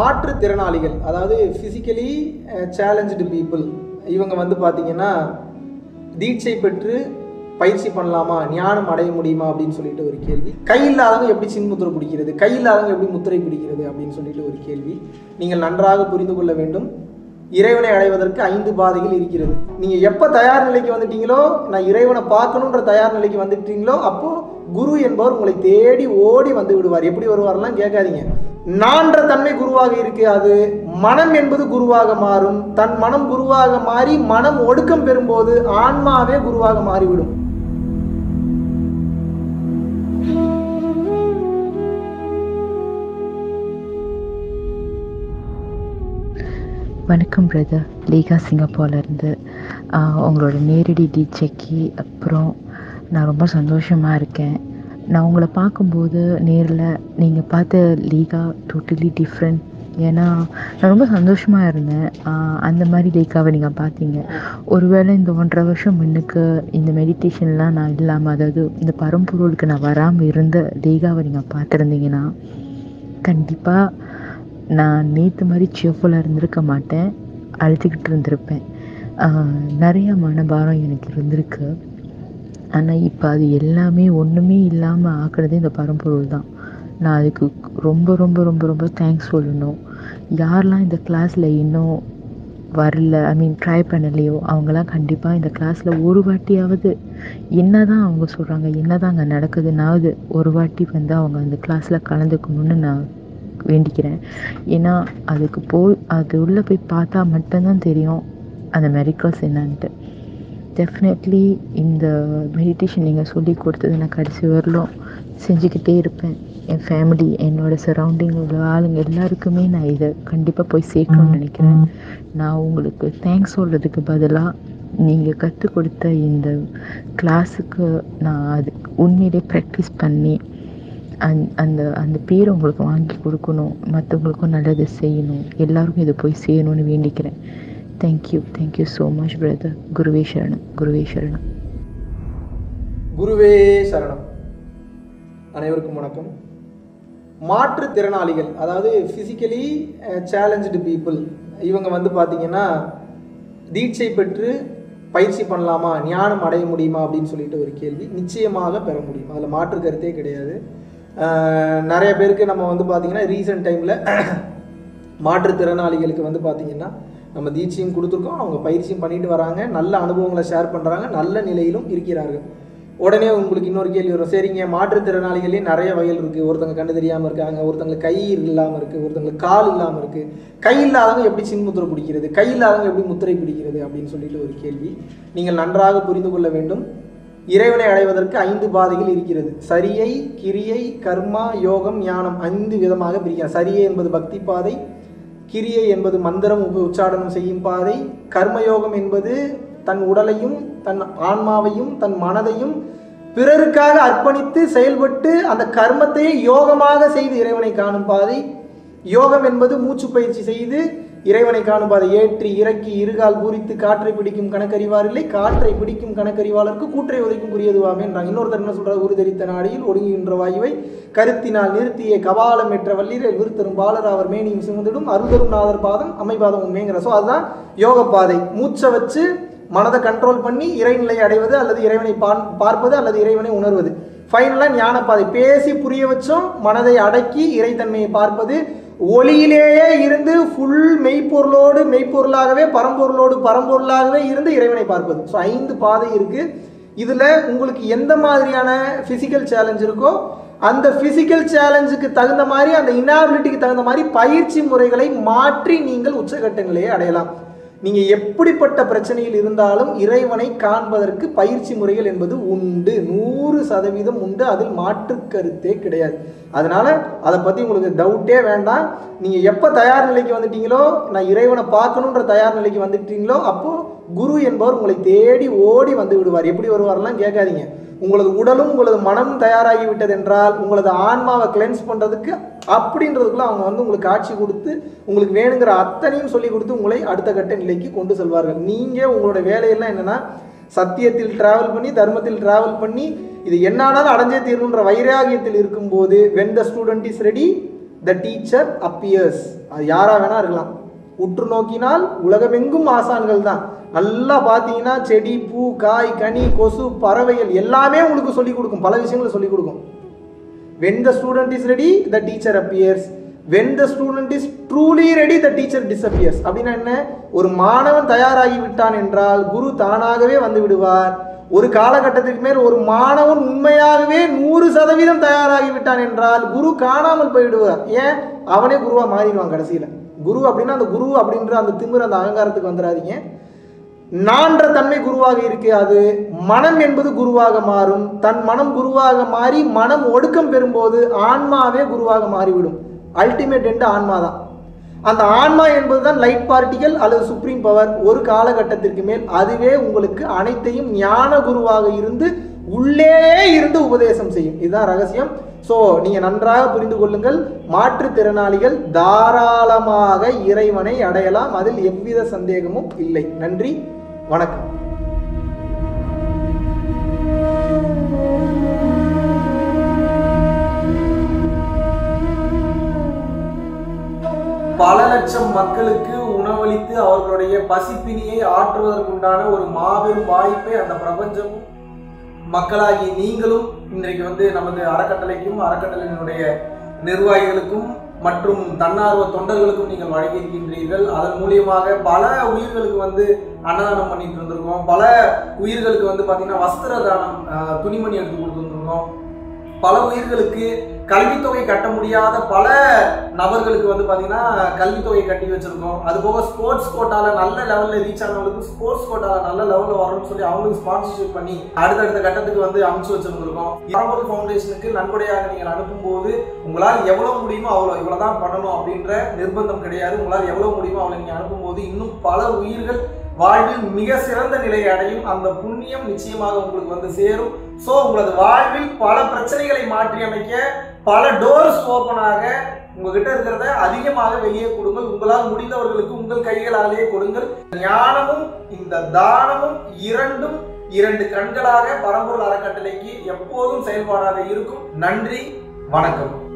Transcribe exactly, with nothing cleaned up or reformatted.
மாற்றுத்திறனாளிகள் அதாவது physically challenge people இவங்க வந்து பார்த்திங்கன்னா தீட்சை பெற்று பயிற்சி பண்ணலாமா, ஞானம் அடைய முடியுமா அப்படின்னு சொல்லிட்டு ஒரு கேள்வி. கை இல்லாதவங்க எப்படி சின்முத்திரை பிடிக்கிறது, கை இல்லாதவங்க எப்படி முத்திரை பிடிக்கிறது அப்படின்னு சொல்லிட்டு ஒரு கேள்வி. நீங்கள் நன்றாக புரிந்து கொள்ள வேண்டும், இறைவனை அடைவதற்கு ஐந்து பாதைகள் இருக்கிறது. நீங்கள் எப்போ தயார் நிலைக்கு வந்துட்டீங்களோ, நான் இறைவனை பார்க்கணுன்ற தயார் நிலைக்கு வந்துட்டீங்களோ, அப்போது குரு என்பவர் உங்களை தேடி ஓடி வந்து விடுவார். எப்படி வருவாரெல்லாம் கேட்காதீங்க. நான்ற தன்மை குருவாக இருக்காது, மனம் என்பது குருவாக மாறும். தன் மனம் குருவாக மாறி மனம் ஒடுக்கம் பெறும்போது ஆன்மாவே குருவாக மாறிவிடும். வணக்கம் பிரதர், லீகா சிங்கப்பூர்லேருந்து. உங்களோட நேரடி டீச்சைக்கு அப்புறம் நான் ரொம்ப சந்தோஷமாக இருக்கேன். நான் உங்களை பார்க்கும்போது நேரில் நீங்கள் பார்த்த லீகா டோட்டலி டிஃப்ரெண்ட். ஏன்னா நான் ரொம்ப சந்தோஷமாக இருந்தேன் அந்த மாதிரி லீகாவை நீங்கள் பார்த்தீங்க. ஒருவேளை இந்த ஒன்றரை வருஷம் முன்னுக்கு இந்த மெடிடேஷன்லாம் நான் இல்லாமல், அதாவது இந்த பரம்பொருளுக்கு நான் வராமல் இருந்த லீகாவை நீங்கள் பார்த்துருந்தீங்கன்னா கண்டிப்பாக நான் நேற்று மாதிரி சியர்ஃபுல்லாக இருந்திருக்க மாட்டேன், அழுதுகிட்டு இருந்திருப்பேன். நிறையா மனபாரம் எனக்கு இருந்திருக்கு. ஆனால் இப்போ அது எல்லாமே ஒன்றுமே இல்லாமல் ஆக்குறது இந்த பரம்பொருள் தான். நான் அதுக்கு ரொம்ப ரொம்ப ரொம்ப ரொம்ப தேங்க்ஸ் சொல்லணும். யாரெலாம் இந்த கிளாஸில் இன்னும் வரல, ஐ மீன் ட்ரை பண்ணலையோ, அவங்களாம் கண்டிப்பாக இந்த கிளாஸில் ஒரு வாட்டியாவது என்ன தான் அவங்க சொல்கிறாங்க, என்ன தான் அங்கே நடக்குதுன்னாவது ஒரு வாட்டி வந்து அவங்க அந்த கிளாஸில் கலந்துக்கணும்னு நான் வேண்டிக்கிறேன். ஏன்னா அதுக்கு போய் அது உள்ளே போய் பார்த்தா மட்டும்தான் தெரியும் அந்த மெரிக்கல்ஸ் என்னான்ட்டு. டெஃபினெட்லி இந்த மெடிடேஷன் நீங்கள் சொல்லி கொடுத்தது நான் கடைசி வரலும் செஞ்சுக்கிட்டே இருப்பேன். என் ஃபேமிலி, என்னோடய சரௌண்டிங் உள்ள ஆளுங்க எல்லாருக்குமே நான் இதை கண்டிப்பாக போய் சேர்க்கணும்னு நினைக்கிறேன். நான் உங்களுக்கு தேங்க்ஸ் சொல்கிறதுக்கு பதிலாக நீங்கள் கற்றுக் கொடுத்த இந்த கிளாஸுக்கு நான் அது உண்மையிலே ப்ராக்டிஸ் பண்ணி அந் அந்த அந்த பேரை உங்களுக்கு வாங்கி கொடுக்கணும், மற்றவங்களுக்கும் நல்லது செய்யணும், எல்லாருக்கும் இதை போய் செய்யணும்னு வேண்டிக்கிறேன். Thank you, thank you so much brother. குருவே சரணம், குருவே சரணம், குருவே சரணம். அனைவருக்கும் வணக்கம். மாற்றுத்திறனாளிகள் அதாவது ஃபிசிக்கலி சேலஞ்சு பீப்புள் இவங்க வந்து பார்த்திங்கன்னா தீட்சை பெற்று பயிற்சி பண்ணலாமா, ஞானம் அடைய முடியுமா அப்படின்னு சொல்லிட்டு ஒரு கேள்வி. நிச்சயமாக பெற முடியும், அதில் மாற்று கருத்தே கிடையாது. நிறைய பேருக்கு நம்ம வந்து பார்த்திங்கன்னா ரீசன்ட் டைமில் மாற்றுத்திறனாளிகளுக்கு வந்து பார்த்திங்கன்னா நம்ம தீட்சையும் கொடுத்துருக்கோம், அவங்க பயிற்சியும் பண்ணிட்டு வராங்க, நல்ல அனுபவங்களை ஷேர் பண்ணுறாங்க, நல்ல நிலையிலும் இருக்கிறார்கள். உடனே உங்களுக்கு இன்னொரு கேள்வி வரும், சரிங்க மாற்றுத்திறனாளிகள்லேயே நிறைய வகைகள் இருக்குது, ஒருத்தங்க கண்டு தெரியாமல் இருக்காங்க, ஒருத்தங்களுக்கு கை இல்லாமல் இருக்குது, ஒருத்தங்களுக்கு கால் இல்லாமல் இருக்குது, கை இல்லாதவங்க எப்படி சின்முத்திரை பிடிக்கிறது, கை இல்லாதவங்க எப்படி முத்திரை பிடிக்கிறது அப்படின்னு சொல்லிட்டு ஒரு கேள்வி. நீங்கள் நன்றாக புரிந்து கொள்ள வேண்டும், இறைவனை அடைவதற்கு ஐந்து பாதைகள் இருக்கிறது. சரியை, கிரியை, கர்மா, யோகம், ஞானம் ஐந்து விதமாக பிரிக்கிறார். சரியை என்பது பக்தி பாதை, கிரியை என்பது மந்திரம் உச்சாடனம் செய்யும் பாதை, கர்மயோகம் என்பது தன் உடலையும் தன் ஆன்மாவையும் தன் மனதையும் பிறருக்காக அர்ப்பணித்து செயல்பட்டு அந்த கர்மத்தையே யோகமாக செய்து இறைவனை காணும் பாதை, யோகம் என்பது மூச்சு பயிற்சி செய்து இறைவனை காணும் பாதை, ஏற்றி இறக்கி இருகால் பூரித்து காற்றை பிடிக்கும் கணக்கறிவார் இல்லை, காற்றை பிடிக்கும் கணக்கறிவாளருக்கு கூற்றை உதைக்கும் குறியதுவாமே என்றாங்க. இன்னொருத்தர் என்ன சொல்கிறார், உறுதரித்த நாடியில் ஒடுங்குகின்ற வாயுவை கருத்தினால் நிறுத்திய கபாலம் எற்ற வல்லீரர் விருத்தரும் பாலர் அவர் மேனியும் சுமந்திடும் அருள்தரும் நாதர் பாதம் அமைபாதம் உண்மைங்கிற. ஸோ அதுதான் யோக பாதை. மூச்சை வச்சு மனதை கண்ட்ரோல் பண்ணி இறைநிலையை அடைவது அல்லது இறைவனை பார்ப்பது அல்லது இறைவனை உணர்வது. ஃபைனலாக ஞானப்பாதை, பேசி புரிய வச்சும் மனதை அடக்கி இறைத்தன்மையை பார்ப்பது, ஒளியிலேயே இருந்து ஃபுல் மெய்ப்பொருளோடு மெய்ப்பொருளாகவே பரம்பொருளோடு பரம்பொருளாகவே இருந்து இறைவனை பார்ப்பது. ஸோ ஐந்து பாதை இருக்குது. இதில் உங்களுக்கு எந்த மாதிரியான ஃபிசிக்கல் சேலஞ்ச் இருக்கோ அந்த ஃபிசிக்கல் சேலஞ்சுக்கு தகுந்த மாதிரி, அந்த இனாபிலிட்டிக்கு தகுந்த மாதிரி பயிற்சி முறைகளை மாற்றி நீங்கள் உச்சகட்ட நிலையை அடையலாம். நீங்கள் எப்படிப்பட்ட பிரச்சனையில் இருந்தாலும் இறைவனை காண்பதற்கு பயிற்சி முறைகள் என்பது உண்டு, நூறு சதவீதம் உண்டு, அதில் மாற்று கருத்தே கிடையாது. அதனால் அதை பற்றி உங்களுக்கு டவுட்டே வேண்டாம். நீங்கள் எப்போ தயார் நிலைக்கு வந்துட்டீங்களோ, நான் இறைவனை பார்க்கணுன்ற தயார் நிலைக்கு வந்துட்டீங்களோ, அப்போது குரு என்பவர் உங்களை தேடி ஓடி வந்து விடுவார். எப்படி வருவாரெல்லாம் கேட்காதீங்க. உங்களது உடலும் உங்களது மனமும் தயாராகிவிட்டது என்றால் உங்களது ஆன்மாவை கிளென்ஸ் பண்ணுறதுக்கு அப்படின்றதுக்குள்ள அவங்க வந்து உங்களுக்கு ஆட்சி கொடுத்து உங்களுக்கு வேணுங்கிற அத்தனையும் சொல்லி கொடுத்து உங்களை அடுத்த கட்ட நிலைக்கு கொண்டு செல்வார்கள். நீங்கள் உங்களோட வேலையெல்லாம் என்னென்னா சத்தியத்தில் ட்ராவல் பண்ணி தர்மத்தில் ட்ராவல் பண்ணி இது என்னானாலும் அடைஞ்சே தீரணுன்ற வைராகியத்தில் இருக்கும்போது when the student is ready the teacher appears. அது யாரா வேணா இருக்கலாம். உற்று நோக்கினால் உலகமெங்கும் ஆசான்கள் தான். நல்லா பார்த்தீங்கன்னா செடி பூ காய் கனி கொசு பறவைகள் எல்லாமே உங்களுக்கு சொல்லிக் கொடுக்கும், பல விஷயங்களை சொல்லிக் கொடுக்கும். When the student is ready, the teacher appears. When the student is truly ready, the teacher disappears. அப்படின்னா என்ன, ஒரு மாணவன் தயாராகி விட்டான் என்றால் குரு தானாகவே வந்து விடுவார். ஒரு காலகட்டத்திற்கு மேல் ஒரு மாணவன் உண்மையாகவே நூறு சதவீதம் தயாராகி விட்டான் என்றால் குரு காணாமல் போய்விடுவார். ஏன், அவனே குருவா மாறிடுவான் கடைசியில். குரு அப்படின்னா அந்த குரு அப்படின்ற அந்த திமிர அந்த அகங்காரத்துக்கு வந்துடாதீங்க. நான்ற தன்மை குருவாக இருக்கு, அது மனம் என்பது குருவாக மாறும். தன் மனம் குருவாக மாறி மனம் ஒடுக்கம் பெறும்போது ஆன்மாவே குருவாக மாறிவிடும். அல்டிமேட் எண்டு ஆன்மா தான். அந்த ஆன்மா என்பதுதான் லைட் பார்ட்டிகல் அல்லது சுப்ரீம் பவர். ஒரு காலகட்டத்திற்கு மேல் அதுவே உங்களுக்கு அனைத்தையும் ஞான குருவாக இருந்து உள்ளே இருந்து உபதேசம் செய்யும். இதுதான் ரகசியம். ஸோ நீங்கள் நன்றாக புரிந்து கொள்ளுங்கள், மாற்றுத்திறனாளிகள் தாராளமாக இறைவனை அடையலாம், அதில் எவ்வித சந்தேகமும் இல்லை. நன்றி, வணக்கம். பல லட்சம் மக்களுக்கு உணவளித்து அவர்களுடைய பசிப்பினியை ஆற்றுவதற்குண்டான ஒரு மாபெரும் வாய்ப்பை அந்த பிரபஞ்சமும் மக்களாகி நீங்களும் இன்றைக்கு வந்து நமது அறக்கட்டளைக்கும் அறக்கட்டளையினுடைய நிர்வாகிகளுக்கும் மற்றும் தன்னார்வ தொண்டர்களுக்கும் நீங்கள் வழங்கியிருக்கின்றீர்கள். அதன் மூலியமாக பல உயிர்களுக்கு வந்து அன்னதானம் பண்ணிட்டு இருந்திருக்கோம், பல உயிர்களுக்கு வந்து பார்த்தீங்கன்னா வஸ்திர தானம் துணிமணி எடுத்து கொடுத்துருந்துருக்கோம், பல உயிர்களுக்கு கல்வித்தொகை கட்ட முடியாத பல நபர்களுக்கு வந்து பார்த்தீங்கன்னா கல்வித்தொகை கட்டி வச்சுருக்கோம். அதுபோக ஸ்போர்ட்ஸ் கோட்டாவில் நல்ல லெவலில் ரீச் ஆனவங்களுக்கு ஸ்போர்ட்ஸ் கோட்டாவில் நல்ல லெவலில் வரணும்னு சொல்லி அவங்களுக்கு ஸ்பான்சர்ஷிப் பண்ணி அடுத்தடுத்த கட்டத்துக்கு வந்து அனுப்பிச்சு வச்சுருந்துருக்கோம். யாரோட ஃபவுண்டேஷனுக்கு நன்கொடையாக நீங்கள் அனுப்பும்போது உங்களால் எவ்வளோ முடியுமோ அவ்வளோ இவ்வளோ தான் பண்ணணும் அப்படின்ற நிர்பந்தம் கிடையாது. உங்களால் எவ்வளோ முடியுமோ அவ்வளோ நீங்கள் அனுப்பும்போது இன்னும் பல உயிர்கள் வாழ்வில் மிக சிறந்த நிலையை அடையும். அந்த புண்ணியம் நிச்சயமாக உங்களுக்கு வந்து சேரும். ஸோ உங்களது வாழ்வில் பல பிரச்சனைகளை மாற்றி அமைக்க பல டோர்ஸ் ஓப்பன் ஆக உங்ககிட்ட இருக்கிறத அதிகமாக வெளியே கொடுங்கள். உங்களால் முடிந்தவர்களுக்கு உங்கள் கைகளாலேயே கொடுங்கள். ஞானமும் இந்த தானமும் இரண்டும் இரண்டு கண்களாக பரம்பொருள் அறக்கட்டளைக்கு எப்போதும் செயல்பாடாக இருக்கும். நன்றி, வணக்கம்.